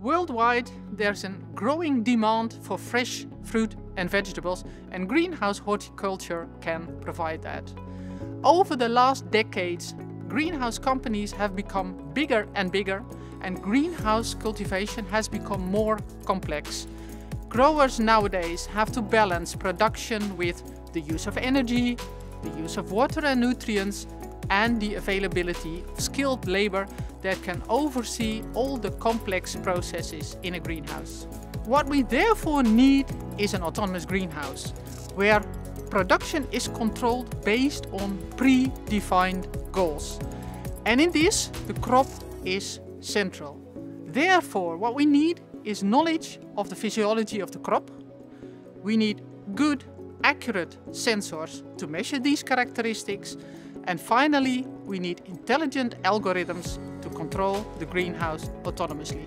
Worldwide, there's a growing demand for fresh fruit and vegetables, and greenhouse horticulture can provide that. Over the last decades, greenhouse companies have become bigger and bigger, and greenhouse cultivation has become more complex. Growers nowadays have to balance production with the use of energy, the use of water and nutrients, and the availability of skilled labor that can oversee all the complex processes in a greenhouse. What we therefore need is an autonomous greenhouse, where production is controlled based on pre-defined goals. And in this, the crop is central. Therefore, what we need is knowledge of the physiology of the crop. We need good, accurate sensors to measure these characteristics. And finally, we need intelligent algorithms to control the greenhouse autonomously.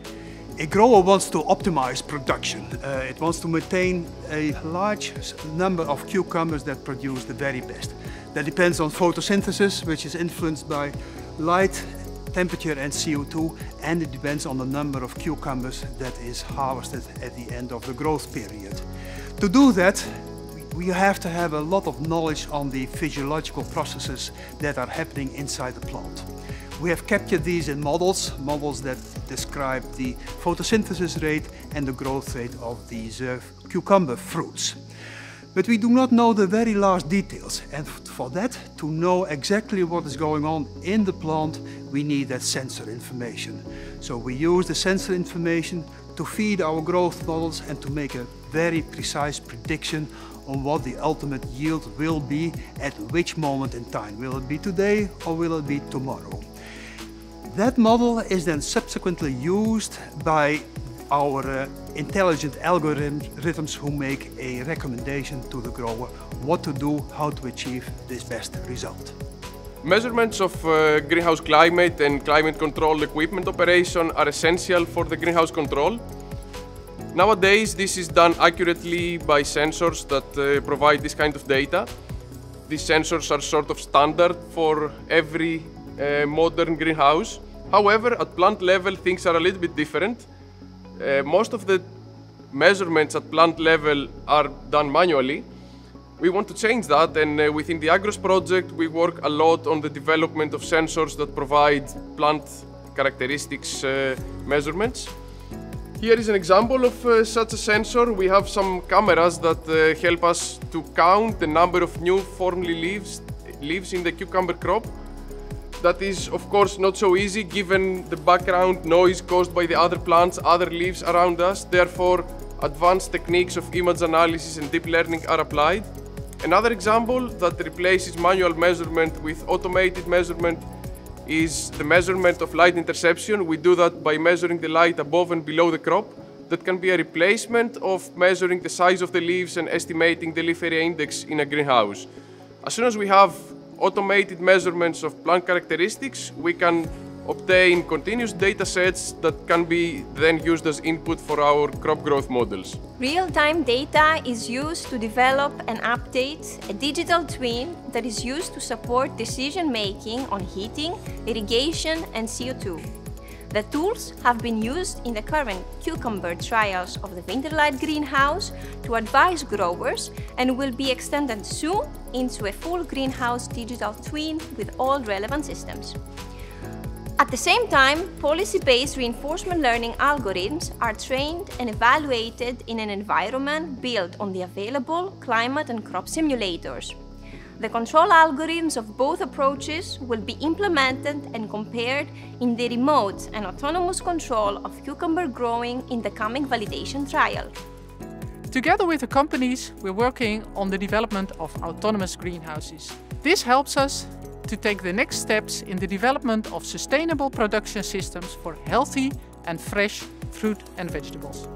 A grower wants to optimize production. It wants to maintain a large number of cucumbers that produce the very best. That depends on photosynthesis, which is influenced by light, temperature and CO2, and it depends on the number of cucumbers that is harvested at the end of the growth period. To do that, we have to have a lot of knowledge on the physiological processes that are happening inside the plant. We have captured these in models that describe the photosynthesis rate and the growth rate of these cucumber fruits. But we do not know the very last details, and for that, to know exactly what is going on in the plant, we need that sensor information. So we use the sensor information to feed our growth models and to make a very precise prediction on what the ultimate yield will be at which moment in time. Will it be today or will it be tomorrow? That model is then subsequently used by our intelligent algorithms who make a recommendation to the grower what to do, how to achieve this best result. Measurements of greenhouse climate and climate control equipment operation are essential for the greenhouse control. Nowadays, this is done accurately by sensors that provide this kind of data. These sensors are sort of standard for every modern greenhouse. However, at plant level, things are a little bit different. Most of the measurements at plant level are done manually. We want to change that, and within the Agros project, we work a lot on the development of sensors that provide plant characteristics measurements. Here is an example of such a sensor. We have some cameras that help us to count the number of new formly leaves in the cucumber crop. That is, of course, not so easy given the background noise caused by the other plants, other leaves around us. Therefore, advanced techniques of image analysis and deep learning are applied. Another example that replaces manual measurement with automated measurement is the measurement of light interception. We do that by measuring the light above and below the crop. That can be a replacement of measuring the size of the leaves and estimating the leaf area index in a greenhouse. As soon as we have automated measurements of plant characteristics, we can obtain continuous data sets that can be then used as input for our crop growth models. Real-time data is used to develop and update a digital twin that is used to support decision-making on heating, irrigation and CO2. The tools have been used in the current cucumber trials of the Winterlight Greenhouse to advise growers and will be extended soon into a full greenhouse digital twin with all relevant systems. At the same time, policy-based reinforcement learning algorithms are trained and evaluated in an environment built on the available climate and crop simulators. The control algorithms of both approaches will be implemented and compared in the remote and autonomous control of cucumber growing in the coming validation trial. Together with the companies, we're working on the development of autonomous greenhouses. This helps us to take the next steps in the development of sustainable production systems for healthy and fresh fruit and vegetables.